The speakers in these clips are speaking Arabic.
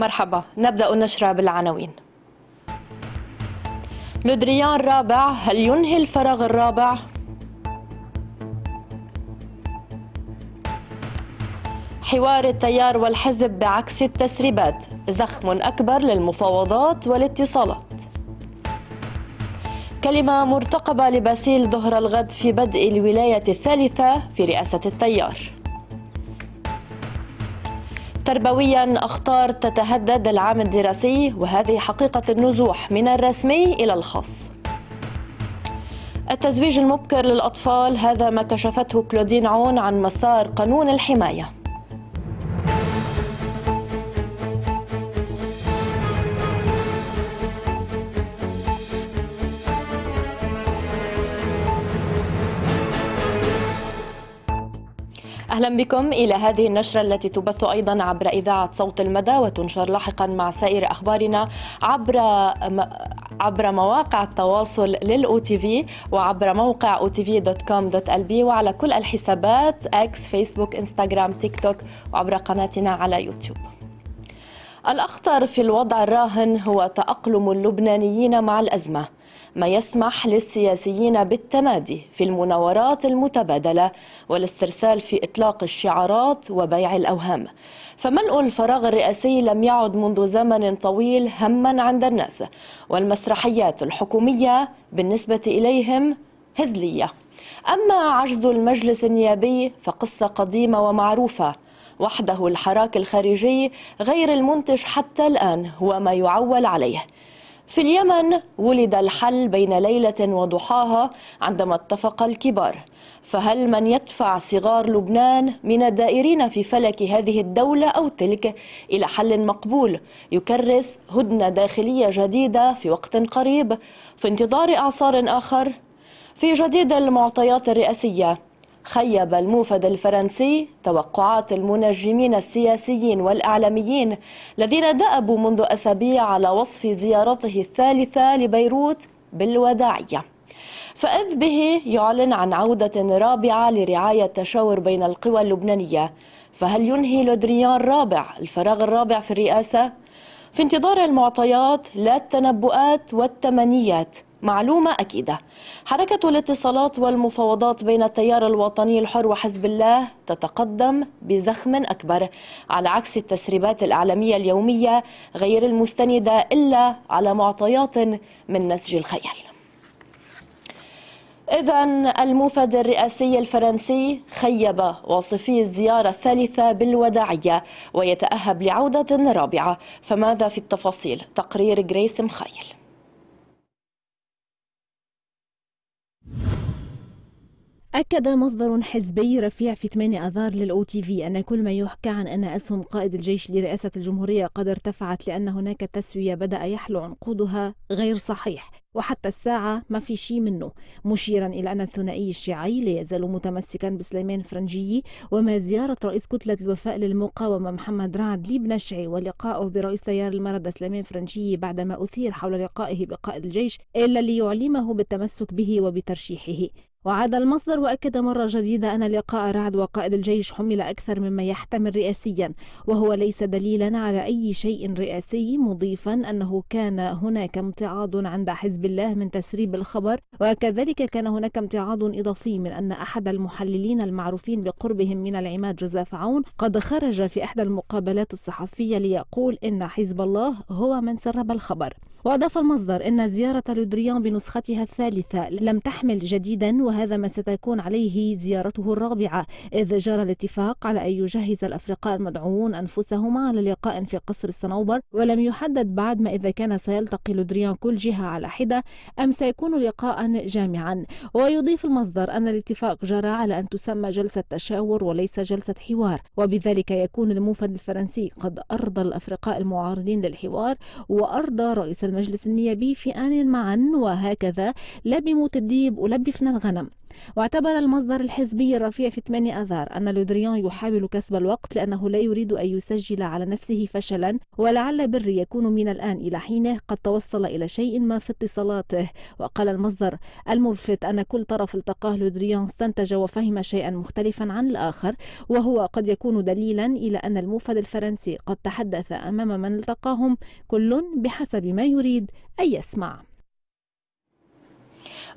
مرحبا، نبدأ النشرة بالعناوين. لودريان رابع، هل ينهي الفراغ الرابع؟ حوار التيار والحزب بعكس التسريبات، زخم أكبر للمفاوضات والاتصالات. كلمة مرتقبة لباسيل ظهر الغد في بدء الولاية الثالثة في رئاسة التيار. تربويا أخطار تتهدد العام الدراسي وهذه حقيقة النزوح من الرسمي إلى الخاص. التزويج المبكر للأطفال، هذا ما كشفته كلودين عون عن مسار قانون الحماية. أهلا بكم إلى هذه النشرة التي تبث أيضا عبر إذاعة صوت المدى وتنشر لاحقا مع سائر أخبارنا عبر مواقع التواصل للOTV وعبر موقع otv.com.lb وعلى كل الحسابات اكس، فيسبوك، انستغرام، تيك توك، وعبر قناتنا على يوتيوب. الأخطر في الوضع الراهن هو تأقلم اللبنانيين مع الأزمة، ما يسمح للسياسيين بالتمادي في المناورات المتبادلة والاسترسال في إطلاق الشعارات وبيع الأوهام. فملء الفراغ الرئاسي لم يعد منذ زمن طويل هما عند الناس، والمسرحيات الحكومية بالنسبة إليهم هزلية. أما عجز المجلس النيابي فقصة قديمة ومعروفة، وحده الحراك الخارجي غير المنتج حتى الآن هو ما يعول عليه. في اليمن ولد الحل بين ليلة وضحاها عندما اتفق الكبار، فهل من يدفع صغار لبنان من الدائرين في فلك هذه الدولة أو تلك إلى حل مقبول يكرس هدنة داخلية جديدة في وقت قريب في انتظار إعصار آخر؟ في جديد المعطيات الرئاسية، خيب الموفد الفرنسي توقعات المنجمين السياسيين والإعلاميين الذين دأبوا منذ أسابيع على وصف زيارته الثالثة لبيروت بالوداعية. فإذ به يعلن عن عودة رابعة لرعاية التشاور بين القوى اللبنانية، فهل ينهي لودريان رابع الفراغ الرابع في الرئاسة؟ في انتظار المعطيات لا التنبؤات والتمنيات. معلومة أكيدة، حركة الاتصالات والمفاوضات بين التيار الوطني الحر وحزب الله تتقدم بزخم أكبر، على عكس التسريبات الإعلامية اليومية غير المستندة إلا على معطيات من نسج الخيال. إذن الموفد الرئاسي الفرنسي خيب واصفي الزيارة الثالثة بالوداعية ويتأهب لعودة رابعة. فماذا في التفاصيل؟ تقرير جريس مخيل. أكد مصدر حزبي رفيع في 8 آذار للOTV أن كل ما يحكى عن أن أسهم قائد الجيش لرئاسة الجمهورية قد ارتفعت لأن هناك تسوية بدأ يحلو عنقودها غير صحيح، وحتى الساعة ما في شيء منه، مشيرا إلى أن الثنائي الشيعي لا يزال متمسكا بسليمان فرنجي، وما زيارة رئيس كتلة الوفاء للمقاومة محمد رعد لبنى الشيعي ولقائه برئيس تيار المرضى سليمان فرنجي بعدما أثير حول لقائه بقائد الجيش إلا ليعلمه بالتمسك به وبترشيحه. وعاد المصدر وأكد مرة جديدة أن لقاء رعد وقائد الجيش حمل أكثر مما يحتمل رئاسيا، وهو ليس دليلا على أي شيء رئاسي، مضيفا أنه كان هناك امتعاض عند حزب الله من تسريب الخبر، وكذلك كان هناك امتعاض إضافي من أن أحد المحللين المعروفين بقربهم من العماد جوزيف عون قد خرج في إحدى المقابلات الصحفية ليقول إن حزب الله هو من سرب الخبر. وأضاف المصدر أن زيارة لودريان بنسختها الثالثة لم تحمل جديدا، وهذا ما ستكون عليه زيارته الرابعة، إذ جرى الاتفاق على أن يجهز الأفرقاء المدعوون أنفسهم على لقاء في قصر الصنوبر، ولم يحدد بعد ما إذا كان سيلتقي لودريان كل جهة على حدة أم سيكون لقاء جامعا. ويضيف المصدر أن الاتفاق جرى على أن تسمى جلسة تشاور وليس جلسة حوار، وبذلك يكون الموفد الفرنسي قد أرضى الأفرقاء المعارضين للحوار وأرضى رئيس المجلس النيابي في آن معا، وهكذا لا بمتديب ولا بفن الغنم. واعتبر المصدر الحزبي الرفيع في 8 آذار أن لودريان يحاول كسب الوقت لأنه لا يريد أن يسجل على نفسه فشلا، ولعل بري يكون من الآن إلى حينه قد توصل إلى شيء ما في اتصالاته. وقال المصدر الملفت أن كل طرف التقاه لودريان استنتج وفهم شيئا مختلفا عن الآخر، وهو قد يكون دليلا إلى أن الموفد الفرنسي قد تحدث أمام من التقاهم كل بحسب ما يريد أن يسمع.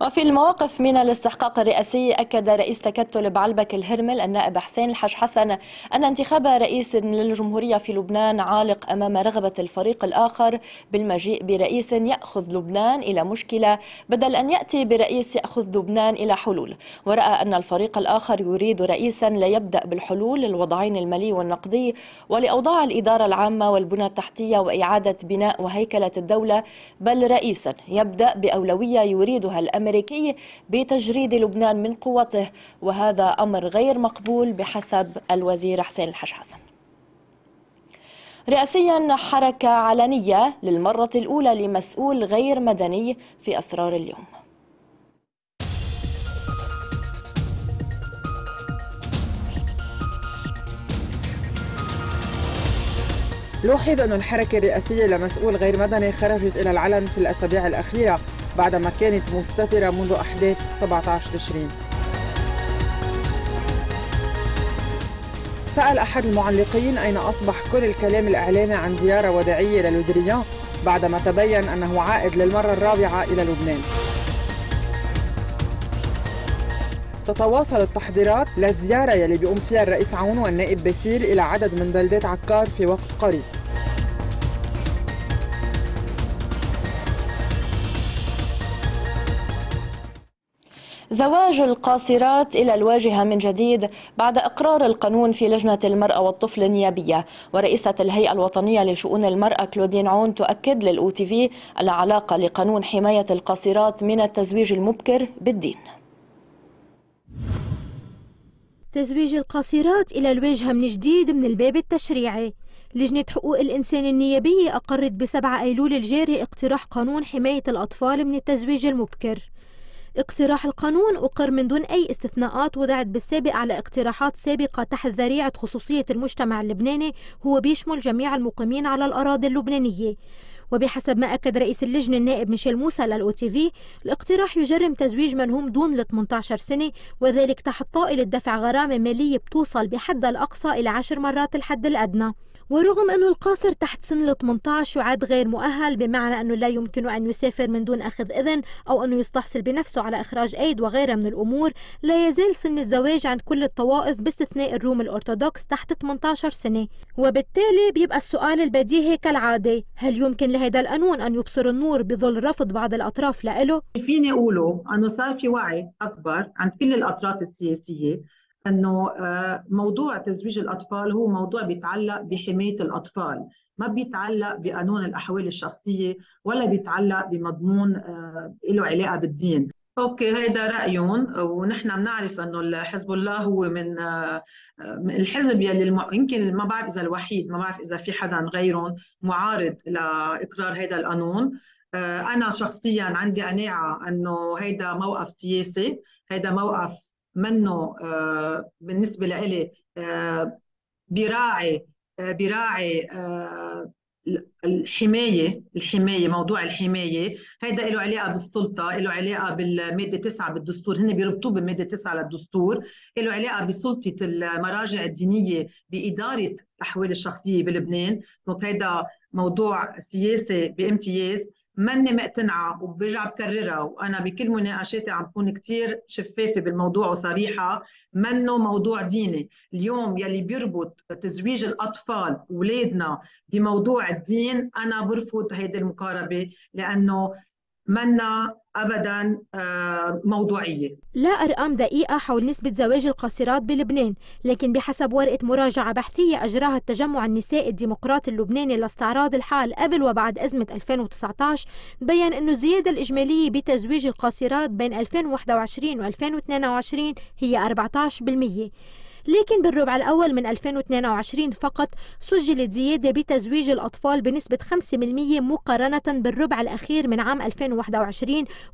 وفي المواقف من الاستحقاق الرئاسي، أكد رئيس تكتل بعلبك الهرمل النائب حسين الحاج حسن أن انتخاب رئيس للجمهورية في لبنان عالق أمام رغبة الفريق الآخر بالمجيء برئيس يأخذ لبنان إلى مشكلة بدل أن يأتي برئيس يأخذ لبنان إلى حلول، ورأى أن الفريق الآخر يريد رئيسا لا يبدأ بالحلول للوضعين المالي والنقدي ولأوضاع الإدارة العامة والبنى التحتية وإعادة بناء وهيكلة الدولة، بل رئيسا يبدأ بأولوية يريدها الأمر بتجريد لبنان من قوته، وهذا أمر غير مقبول بحسب الوزير حسين الحاج حسن. رئاسيا، حركة علنية للمرة الأولى لمسؤول غير مدني في أسرار اليوم. لوحظ أن الحركة الرئاسية لمسؤول غير مدني خرجت إلى العلن في الأسابيع الأخيرة بعدما كانت مستترة منذ أحداث 17 تشرين. سأل أحد المعلقين أين أصبح كل الكلام الإعلامي عن زيارة وداعية للودريان بعدما تبين أنه عائد للمرة الرابعة إلى لبنان. تتواصل التحضيرات للزيارة يلي بيقوم فيها الرئيس عون والنائب باسيل إلى عدد من بلدات عكار في وقت قريب. زواج القاصرات إلى الواجهة من جديد بعد إقرار القانون في لجنة المرأة والطفل النيابية، ورئيسة الهيئة الوطنية لشؤون المرأة كلودين عون تؤكد للOTV العلاقة لقانون حماية القاصرات من التزويج المبكر بالدين. تزويج القاصرات إلى الواجهة من جديد من الباب التشريعي. لجنة حقوق الإنسان النيابية أقرت ب7 أيلول الجاري اقتراح قانون حماية الأطفال من التزويج المبكر. اقتراح القانون أقر من دون أي استثناءات وضعت بالسابق على اقتراحات سابقة تحت ذريعة خصوصية المجتمع اللبناني، هو بيشمل جميع المقيمين على الأراضي اللبنانية. وبحسب ما أكد رئيس اللجنة النائب ميشيل موسى للOTV، الاقتراح يجرم تزويج من هم دون ال 18 سنة، وذلك تحت طائلة دفع غرامة مالية بتوصل بحد الأقصى إلى 10 مرات الحد الأدنى. ورغم أنه القاصر تحت سن ال 18 يعد غير مؤهل، بمعنى أنه لا يمكنه أن يسافر من دون أخذ إذن أو أنه يستحصل بنفسه على إخراج أيد وغيرها من الأمور، لا يزال سن الزواج عند كل الطوائف باستثناء الروم الأرثوذكس تحت 18 سنة، وبالتالي بيبقى السؤال البديهي كالعادة، هل يمكن لهذا القانون أن يبصر النور بظل رفض بعض الأطراف له؟ فيني أقوله أنه صار في وعي أكبر عند كل الأطراف السياسية أنه موضوع تزويج الأطفال هو موضوع بيتعلق بحماية الأطفال، ما بيتعلق بقانون الأحوال الشخصية ولا بيتعلق بمضمون له علاقة بالدين. أوكي، هيدا رأيهم، ونحن بنعرف أنه حزب الله هو من الحزب يلي يمكن ما بعرف إذا الوحيد، ما بعرف إذا في حدا غيرهم معارض لإقرار هيدا القانون. أنا شخصيا عندي قناعة أنه هيدا موقف سياسي، هيدا موقف منه بالنسبة لإلي بيراعي الحماية موضوع الحماية، هيدا له علاقة بالسلطة، له علاقة بالمادة 9 بالدستور، هن بيربطوه بمادة 9 للدستور، له علاقة بسلطة المراجع الدينية بإدارة الأحوال الشخصية بلبنان، دونك هيدا موضوع سياسي بامتياز. ماني مقتنعه وبرجع بكررها، وانا بكل مناقشاتي عم بكون كثير شفافه بالموضوع وصريحه، منه موضوع ديني. اليوم يلي بيربط تزويج الاطفال اولادنا بموضوع الدين، انا برفض هيدي المقاربه لانه منا أبداً موضوعية. لا أرقام دقيقة حول نسبة زواج القاصرات بلبنان، لكن بحسب ورقة مراجعة بحثية أجراها التجمع النسائي الديمقراطي اللبناني لاستعراض الحال قبل وبعد أزمة 2019، تبين أن الزيادة الإجمالية بتزويج القاصرات بين 2021 و 2022 هي 14%. لكن بالربع الأول من 2022 فقط سجلت زيادة بتزويج الأطفال بنسبة 5% مقارنة بالربع الأخير من عام 2021،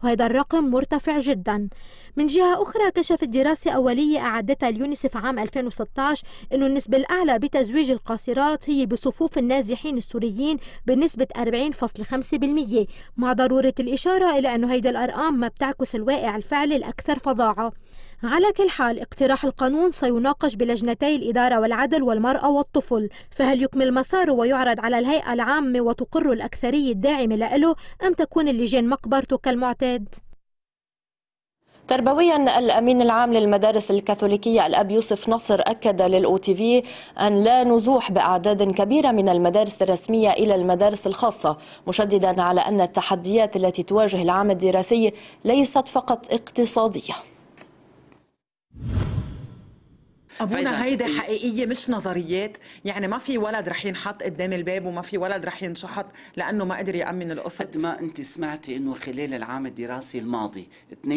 وهذا الرقم مرتفع جدا. من جهة أخرى كشفت دراسة أولية أعدتها اليونيسف عام 2016 أن النسبة الأعلى بتزويج القاصرات هي بصفوف النازحين السوريين بنسبة 40.5%، مع ضرورة الإشارة إلى أن هيدا الأرقام ما بتعكس الواقع الفعلي الأكثر فظاعة. على كل حال اقتراح القانون سيناقش بلجنتي الإدارة والعدل والمرأة والطفل، فهل يكمل مساره ويعرض على الهيئة العامة وتقر الأكثرية الداعمة له أم تكون اللجان مقبرته كالمعتاد؟ تربويا، الأمين العام للمدارس الكاثوليكية الأب يوسف نصر أكد للOTV أن لا نزوح بأعداد كبيرة من المدارس الرسمية إلى المدارس الخاصة، مشددا على أن التحديات التي تواجه العام الدراسي ليست فقط اقتصادية. أبونا هيدا حقيقية مش نظريات، يعني ما في ولد رح ينحط قدام الباب وما في ولد رح ينشحط لأنه ما قدر يأمن القسط. قد ما أنت سمعتي أنه خلال العام الدراسي الماضي 22-23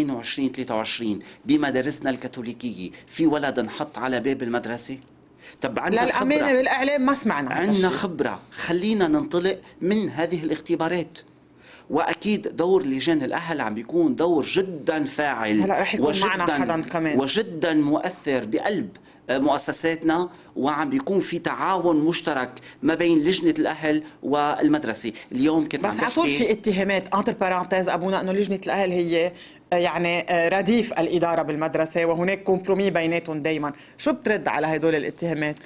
بمدارسنا الكاثوليكية في ولد انحط على باب المدرسة؟ طب عندنا للأمانة بالإعلام ما سمعنا عندنا خبرة. خلينا ننطلق من هذه الاختبارات، واكيد دور لجان الاهل عم بيكون دور جدا فاعل. هلا رح يكون معنا حدا كمان وجدا مؤثر بقلب مؤسساتنا، وعم بيكون في تعاون مشترك ما بين لجنه الاهل والمدرسه. اليوم كنت بس على طول في اتهامات انتر بارانتيز ابونا انه لجنه الاهل هي يعني رديف الاداره بالمدرسه وهناك كومبرومي بيناتهم دائما، شو بترد على هدول الاتهامات؟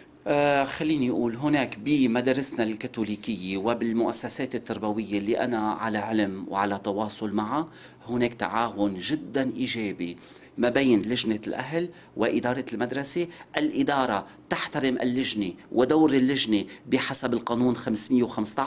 خليني أقول هناك بمدارسنا الكاثوليكية وبالمؤسسات التربوية اللي أنا على علم وعلى تواصل معها هناك تعاون جدا إيجابي ما بين لجنة الأهل وإدارة المدرسة. الإدارة تحترم اللجنة ودور اللجنة بحسب القانون 515،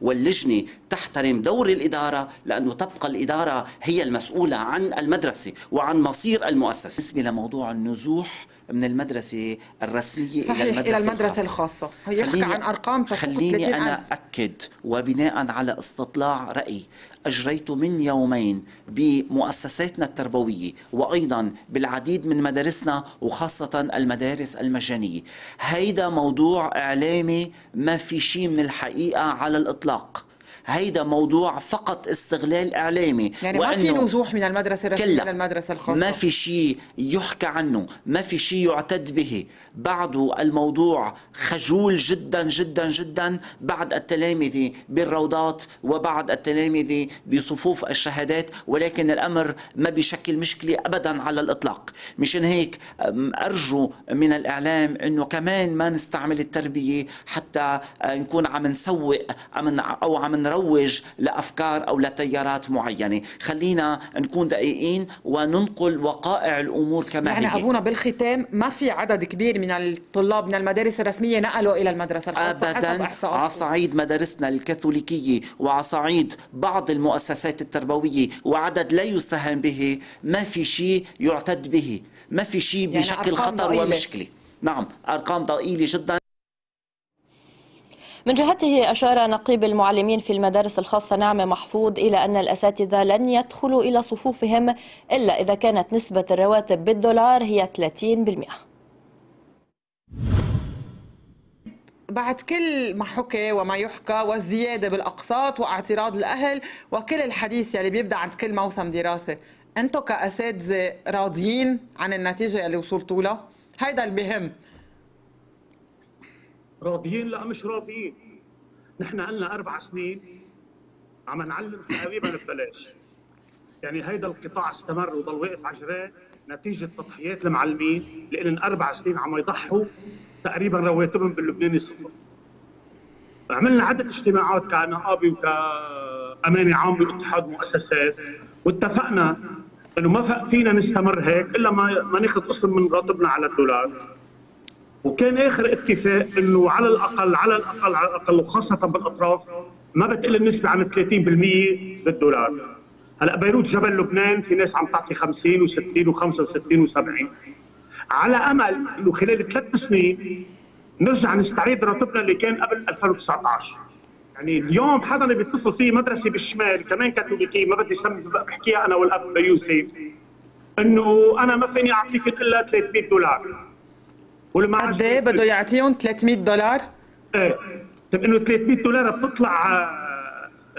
واللجنة تحترم دور الإدارة لأنه تبقى الإدارة هي المسؤولة عن المدرسة وعن مصير المؤسسة. بالنسبة لموضوع النزوح من المدرسة الرسمية إلى المدرسة الخاصة، يحكي عن أرقام. خليني أنا أكد وبناء على استطلاع رأي أجريته من يومين بمؤسساتنا التربوية وأيضا بالعديد من مدارسنا وخاصة المدارس المجانية، هيدا موضوع إعلامي ما في شيء من الحقيقة على الإطلاق، هيدا موضوع فقط استغلال إعلامي. يعني ما في نزوح من المدرسة الرسمية إلى المدرسة الخاصة، ما في شيء يحكى عنه، ما في شيء يعتد به. بعده الموضوع خجول جدا جدا جدا. بعض التلامذة بالروضات وبعض التلامذة بصفوف الشهادات، ولكن الأمر ما بيشكل مشكلة أبدا على الإطلاق. مشان هيك أرجو من الإعلام أنه كمان ما نستعمل التربية حتى نكون عم نسوق أو عم نروج لأفكار أو لتيارات معينة. خلينا نكون دقيقين وننقل وقائع الأمور كما يعني هي. يعني أبونا بالختام ما في عدد كبير من الطلاب من المدارس الرسمية نقلوا إلى المدرسة الخاصة أبدا، على صعيد مدارسنا الكاثوليكية وعلى صعيد بعض المؤسسات التربوية وعدد لا يستهان به. ما في شيء يعتد به، ما في شيء بيشكل يعني خطر ضئيلة. ومشكلة. نعم، أرقام ضئيلة جدا. من جهته أشار نقيب المعلمين في المدارس الخاصة نعمة محفوظ إلى أن الأساتذة لن يدخلوا إلى صفوفهم إلا إذا كانت نسبة الرواتب بالدولار هي 30%. بعد كل ما حكي وما يحكى والزيادة بالأقساط واعتراض الأهل وكل الحديث يعني بيبدأ عند كل موسم دراسة، أنتم كأساتذة راضيين عن النتيجة اللي وصلتوا لها؟ هيدا اللي بهم. راضيين؟ لا مش راضيين. نحن عندنا 4 سنين عم نعلم تقريبا ببلاش. يعني هيدا القطاع استمر وضل واقف على جراه نتيجه تضحيات المعلمين، لان 4 سنين عم يضحوا تقريبا رواتبهم باللبناني صفر. عملنا عده اجتماعات كنقابه وكامانه عامه واتحاد مؤسسات واتفقنا انه ما فينا نستمر هيك الا ما ناخذ قسم من راتبنا على الدولار. وكان اخر اتفاق انه على الاقل على الاقل على الاقل وخاصه بالاطراف ما بتقل النسبه عن 30% بالدولار. هلا بيروت جبل لبنان في ناس عم تعطي 50 و60 و65 و70. على امل انه خلال 3 سنين نرجع نستعيد راتبنا اللي كان قبل 2019. يعني اليوم حدا اللي بيتصل فيه مدرسه بالشمال كمان كاثوليكيه، ما بدي اسمي، بحكيها انا والاب يوسف، انه انا ما فيني اعطيك الا $300. ولما قد ايه بده يعطيهم $300؟ ايه. طب انه $300 بتطلع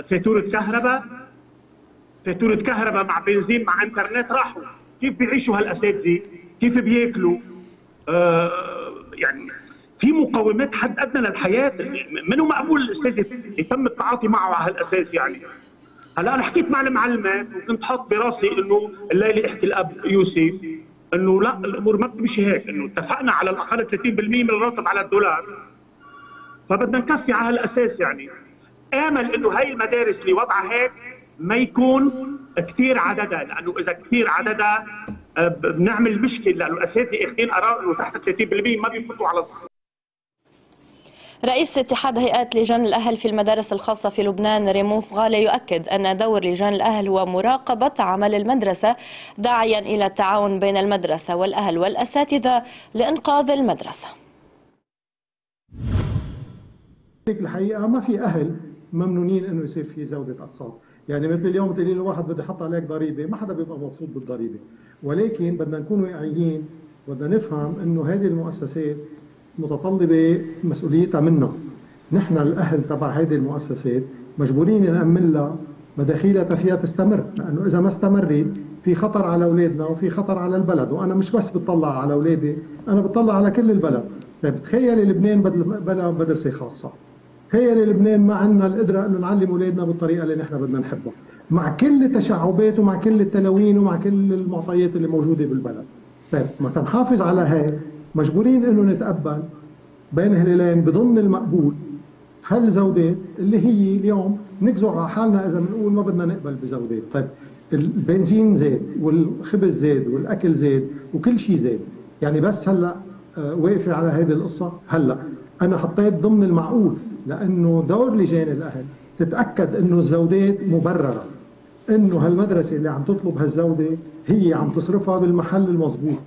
فاتوره كهرباء، فاتوره كهرباء مع بنزين مع انترنت راحوا، كيف بيعيشوا هالاساتذه؟ كيف بياكلوا؟ يعني في مقومات حد ادنى للحياه، منو مقبول الاستاذ يتم التعاطي معه على هالاساس يعني. هلا انا حكيت مع المعلمه وكنت حاط براسي انه الليله احكي الاب يوسف انه لا الامور ما بتمشي هيك، انه اتفقنا على الاقل 30% من الراتب على $1 فبدنا نكفي على هالاساس يعني. امل انه هي المدارس اللي وضعها هيك ما يكون كثير عددها، لانه اذا كثير عددها بنعمل مشكل، لانه الاساتذه اخذين قرار انه تحت 30% ما بيفوتوا على الصف. رئيس اتحاد هيئات لجان الأهل في المدارس الخاصة في لبنان ريمون غالي يؤكد أن دور لجان الأهل هو مراقبة عمل المدرسة، داعيا إلى التعاون بين المدرسة والأهل والأساتذة لإنقاذ المدرسة. الحقيقة ما في أهل ممنونين أنه يصير في زودة أقساط، يعني مثل اليوم تقولي لواحد بدي أحط عليك ضريبة، ما حدا بيبقى مبسوط بالضريبة، ولكن بدنا نكون واقعيين، بدنا نفهم أنه هذه المؤسسات متطلبة مسؤوليتها منا. نحن الأهل تبع هذه المؤسسات مجبورين نأمن لها مداخيلها فيها تستمر، لأنه إذا ما استمرت في خطر على أولادنا وفي خطر على البلد، وأنا مش بس بتطلع على أولادي، أنا بتطلع على كل البلد. طيب تخيلي لبنان بلا مدرسة خاصة، تخيلي لبنان ما عندنا القدرة أنه نعلم أولادنا بالطريقة اللي نحن بدنا نحبها، مع كل التشعبات ومع كل التلوين ومع كل المعطيات اللي موجودة بالبلد. طيب ما تنحافظ على هاي، مجبورين انه نتقبل بين هلالين بضمن المقبول هالزودات اللي هي اليوم نجزع على حالنا اذا بنقول ما بدنا نقبل بزودات. طيب البنزين زاد والخبز زاد والاكل زاد وكل شيء زاد، يعني بس هلا واقفه على هذه القصه. هلا انا حطيت ضمن المعقول، لانه دور لجان الاهل تتاكد انه الزودات مبرره، انه هالمدرسه اللي عم تطلب هالزوده هي عم تصرفها بالمحل المضبوط.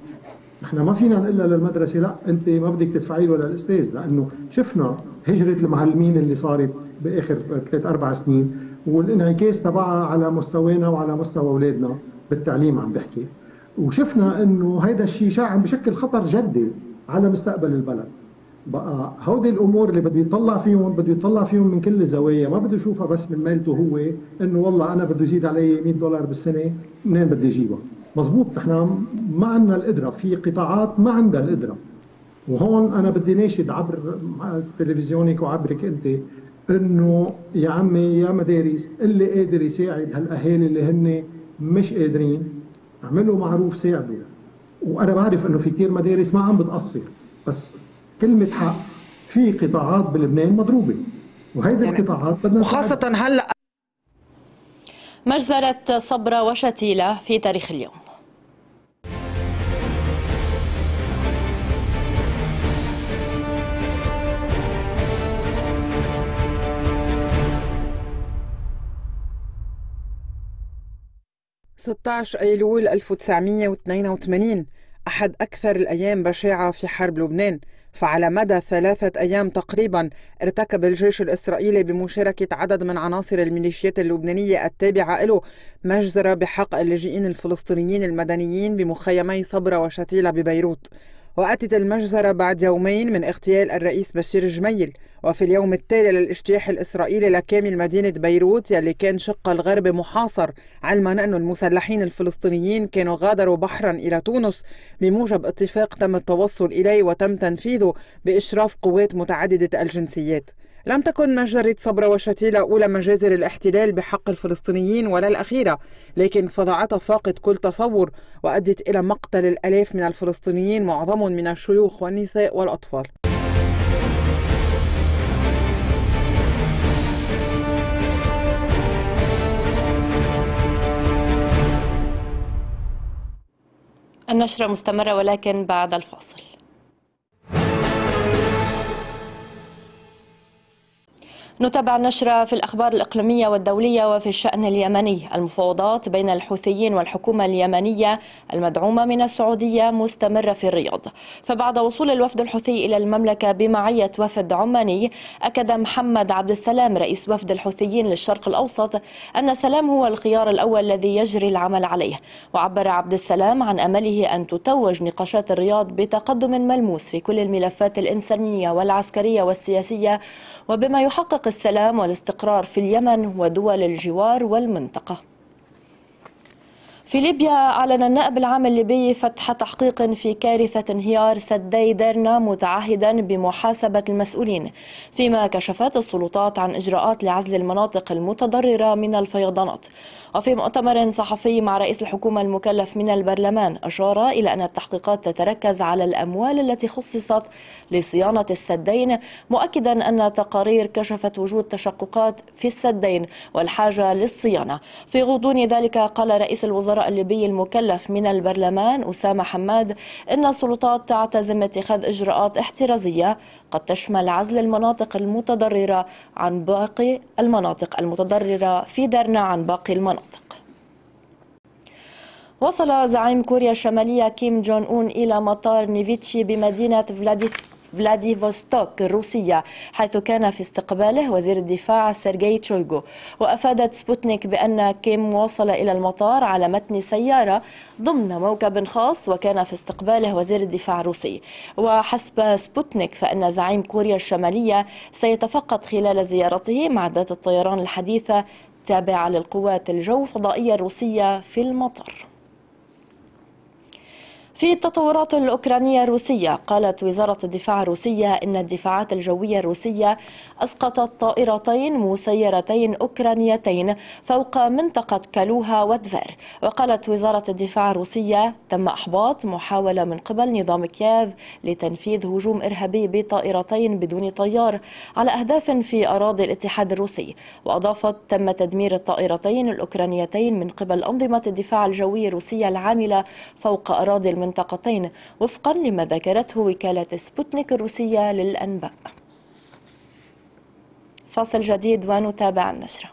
احنا ما فينا نقول للمدرسه لا انت ما بدك تدفعي له للاستاذ، لانه شفنا هجره المعلمين اللي صارت باخر 3-4 سنين والانعكاس تبعها على مستوانا وعلى مستوى اولادنا بالتعليم عم بحكي، وشفنا انه هيدا الشيء عم بشكل خطر جدي على مستقبل البلد. بقى هودي الامور اللي بده يطلع فيهم، بده يطلع فيهم من كل الزوايا، ما بده يشوفها بس من مالته هو انه والله انا بده يزيد علي $100 بالسنه، منين بدي اجيبها؟ مظبوط نحن ما عندنا القدره، في قطاعات ما عندها القدره. وهون انا بدي ناشد عبر تلفزيونك وعبرك انت انه يا عمي يا مدارس اللي قادر يساعد هالاهالي اللي هن مش قادرين اعملوا معروف ساعدوا. وانا بعرف انه في كثير مدارس ما عم بتقصر، بس كلمه حق في قطاعات بلبنان مضروبه، وهيدي يعني القطاعات بدنا وخاصه هلا مجزرة صبرا وشتيلة في تاريخ اليوم. $16 أيلول 1982، أحد أكثر الأيام بشاعة في حرب لبنان، فعلى مدى 3 أيام تقريبا ارتكب الجيش الإسرائيلي بمشاركة عدد من عناصر الميليشيات اللبنانية التابعة له مجزرة بحق اللاجئين الفلسطينيين المدنيين بمخيمي صبرا وشتيلة ببيروت. وأتت المجزرة بعد يومين من اغتيال الرئيس بشير جميّل، وفي اليوم التالي للاجتياح الإسرائيلي لكامل مدينة بيروت يلي كان شق الغرب محاصر، علما أن المسلحين الفلسطينيين كانوا غادروا بحرا إلى تونس بموجب اتفاق تم التوصل إليه وتم تنفيذه بإشراف قوات متعددة الجنسيات. لم تكن مجزرة صبرا وشتيلة أولى مجازر الاحتلال بحق الفلسطينيين ولا الأخيرة، لكن فظاعتها فاقد كل تصور وأدت إلى مقتل الآلاف من الفلسطينيين، معظمهم من الشيوخ والنساء والأطفال. النشرة مستمرة ولكن بعد الفاصل. نتابع النشرة في الأخبار الإقليمية والدولية. وفي الشأن اليمني، المفاوضات بين الحوثيين والحكومة اليمنية المدعومة من السعودية مستمرة في الرياض. فبعد وصول الوفد الحوثي إلى المملكة بمعية وفد عماني، أكد محمد عبد السلام رئيس وفد الحوثيين للشرق الأوسط أن السلام هو الخيار الأول الذي يجري العمل عليه. وعبر عبد السلام عن أمله أن تتوج نقاشات الرياض بتقدم ملموس في كل الملفات الإنسانية والعسكرية والسياسية، وبما يحقق السلام والاستقرار في اليمن ودول الجوار والمنطقة. في ليبيا، أعلن النائب العام الليبي فتح تحقيق في كارثة انهيار سدي ديرنا، متعهدا بمحاسبة المسؤولين، فيما كشفت السلطات عن إجراءات لعزل المناطق المتضررة من الفيضانات. وفي مؤتمر صحفي مع رئيس الحكومة المكلف من البرلمان، أشار إلى أن التحقيقات تتركز على الأموال التي خصصت لصيانة السدين، مؤكدا أن تقارير كشفت وجود تشققات في السدين والحاجة للصيانة. في غضون ذلك، قال رئيس الوزراء الليبي المكلف من البرلمان أسامة حماد إن السلطات تعتزم اتخاذ إجراءات احترازية قد تشمل عزل المناطق المتضررة عن باقي المناطق المتضررة في درنا عن باقي المناطق. وصل زعيم كوريا الشمالية كيم جون اون إلى مطار نيفيتشي بمدينة فلاديفوستوك الروسية، حيث كان في استقباله وزير الدفاع سيرجي تشويغو. وأفادت سبوتنيك بأن كيم وصل إلى المطار على متن سيارة ضمن موكب خاص، وكان في استقباله وزير الدفاع الروسي. وحسب سبوتنيك فإن زعيم كوريا الشمالية سيتفقد خلال زيارته معدات الطيران الحديثة التابعة للقوات الجو فضائية الروسية في المطار. في التطورات الأوكرانية الروسية، قالت وزارة الدفاع الروسية إن الدفاعات الجوية الروسية أسقطت طائرتين مسيرتين أوكرانيتين فوق منطقة كالوها ودفير. وقالت وزارة الدفاع الروسية تم إحباط محاولة من قبل نظام كييف لتنفيذ هجوم إرهابي بطائرتين بدون طيار على أهداف في أراضي الاتحاد الروسي. وأضافت تم تدمير الطائرتين الأوكرانيتين من قبل أنظمة الدفاع الجوي الروسية العاملة فوق أراضي منطقتين، وفقا لما ذكرته وكالة سبوتنيك الروسية للأنباء. فاصل جديد ونتابع النشرة.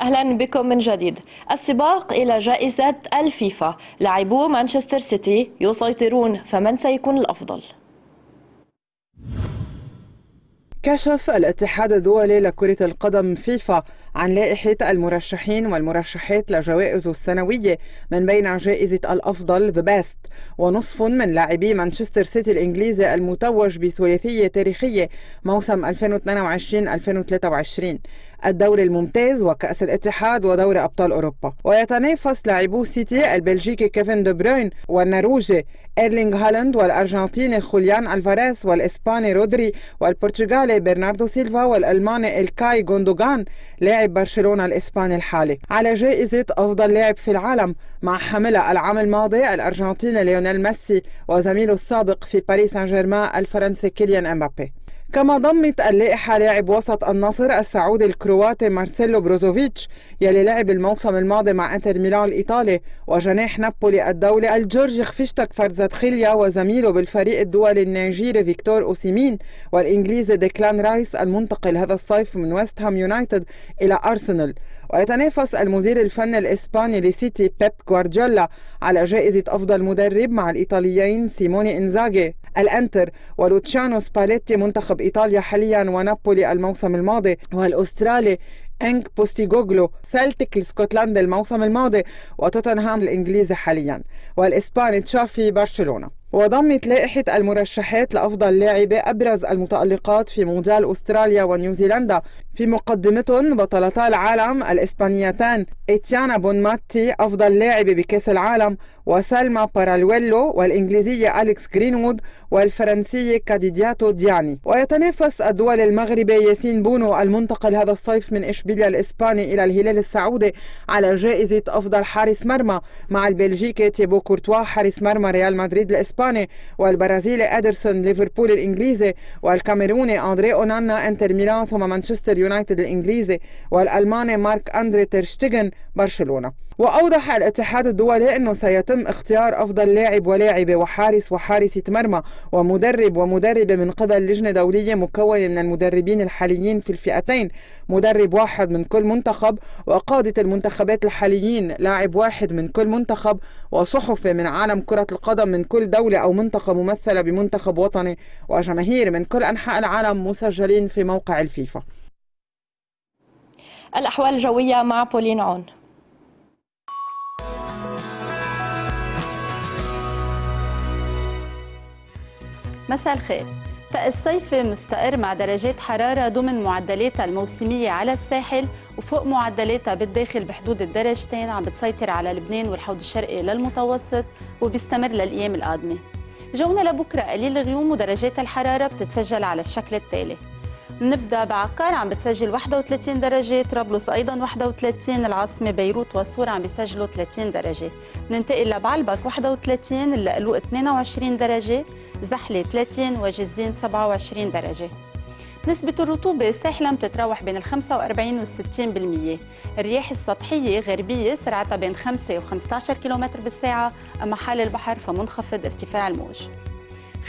أهلا بكم من جديد. السباق إلى جائزة الفيفا، لاعبو مانشستر سيتي يسيطرون، فمن سيكون الأفضل؟ كشف الاتحاد الدولي لكرة القدم فيفا عن لائحة المرشحين والمرشحات لجوائزه السنوية، من بين جائزة الأفضل The Best، ونصف من لاعبي مانشستر سيتي الإنجليزي المتوج بثلاثية تاريخية موسم 2022-2023، الدوري الممتاز وكأس الاتحاد ودوري أبطال أوروبا. ويتنافس لاعبو سيتي البلجيكي كيفن دي بروين والنرويجي ايرلينغ هالاند والأرجنتيني خوليان الفاريز والإسباني رودري والبرتغالي برناردو سيلفا والألماني الكاي غوندوغان لاعب برشلونة الإسباني الحالي، على جائزة أفضل لاعب في العالم، مع حملها العام الماضي الأرجنتيني ليونيل ميسي وزميله السابق في باريس سان جيرمان الفرنسي كيليان مبابي. كما ضمت اللائحة لاعب وسط النصر السعودي الكرواتي مارسيلو بروزوفيتش يلي لعب الموسم الماضي مع انتر ميلان الإيطالي، وجناح نابولي الدولي الجورجي خفشتك فرزاتخيليا وزميله بالفريق الدولي النيجيري فيكتور اوسيمين والإنجليزي ديكلان رايس المنتقل هذا الصيف من ويست هام يونايتد إلى أرسنال. ويتنافس المدير الفني الإسباني لسيتي بيب غوارديولا على جائزة أفضل مدرب مع الإيطاليين سيموني إنزاغي الأنتر ولوتشانو سباليتي منتخب إيطاليا حاليا ونابولي الموسم الماضي، والأسترالي إنغ بوستيغوغلو سلتيك الاسكتلندي الموسم الماضي وتوتنهام الإنجليزي حاليا، والإسباني تشافي برشلونة. وضمت لائحة المرشحات لأفضل لاعبة أبرز المتألقات في مونديال أستراليا ونيوزيلندا، في مقدمتهم بطلتا العالم الإسبانيتان إتيانا بونماتي أفضل لاعبة بكأس العالم وسلمى بارالويلو والإنجليزية أليكس غرينوود والفرنسية كاديدياتو دياني. ويتنافس الدول المغربي ياسين بونو المنتقل هذا الصيف من إشبيليا الإسباني إلى الهلال السعودي على جائزة أفضل حارس مرمى مع البلجيكي تيبو كورتوا حارس مرمى ريال مدريد الإسباني الإسباني والبرازيلي أدرسون ليفربول الإنجليزي والكاميروني أندري أونانا إنتر ميلان ثم مانشستر يونايتد الإنجليزي والألماني مارك أندري تيرشتيغن برشلونة. وأوضح الاتحاد الدولي أنه سيتم اختيار أفضل لاعب ولاعبة وحارس وحارسة مرمى ومدرب ومدربة من قبل لجنة دولية مكونة من المدربين الحاليين في الفئتين، مدرب واحد من كل منتخب، وقادة المنتخبات الحاليين لاعب واحد من كل منتخب، وصحفي من عالم كرة القدم من كل دولة أو منطقة ممثلة بمنتخب وطني، وجماهير من كل أنحاء العالم مسجلين في موقع الفيفا. الأحوال الجوية مع بولين عون. مساء الخير. طقس صيفي مستقر مع درجات حرارة ضمن معدلاتها الموسمية على الساحل وفوق معدلاتها بالداخل بحدود الدرجتين، عم بتسيطر على لبنان والحوض الشرقي للمتوسط وبيستمر للأيام القادمة. جونا لبكرة قليل الغيوم ودرجات الحرارة بتتسجل على الشكل التالي. نبدأ بعكار عم بتسجل 31 درجة، طرابلس أيضا 31، العاصمة بيروت والصور عم بيسجلوا 30 درجة. بننتقل لبعلبك 31، اللقلوق 22 درجة، زحلة 30 وجزين 27 درجة. نسبة الرطوبة ساحلا بتتراوح بين 45 و60%، الرياح السطحية غربية سرعتها بين 5 و15 كيلومتر بالساعة، أما حال البحر فمنخفض ارتفاع الموج.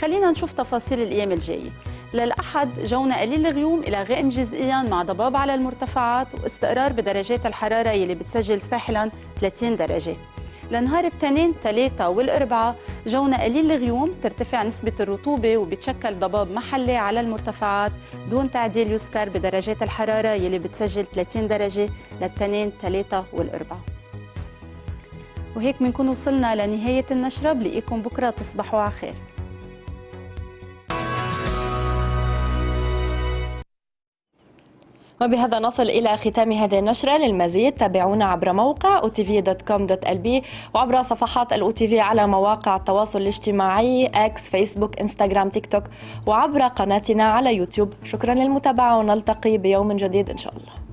خلينا نشوف تفاصيل الأيام الجاية. للأحد جونا قليل الغيوم إلى غائم جزئياً مع ضباب على المرتفعات واستقرار بدرجات الحرارة يلي بتسجل ساحلاً 30 درجة. لنهار التنين 3 والأربعة جونا قليل الغيوم، ترتفع نسبة الرطوبة وبتشكل ضباب محلي على المرتفعات دون تعديل يذكر بدرجات الحرارة يلي بتسجل 30 درجة للتنين 3 والأربعة. وهيك بنكون وصلنا لنهاية النشرة، بلقيكم بكرة، تصبحوا على خير. وبهذا نصل إلى ختام هذه النشرة. للمزيد تابعونا عبر موقع otv.com.lb وعبر صفحات الOTV على مواقع التواصل الاجتماعي اكس، فيسبوك، انستغرام، تيك توك، وعبر قناتنا على يوتيوب. شكرا للمتابعة ونلتقي بيوم جديد إن شاء الله.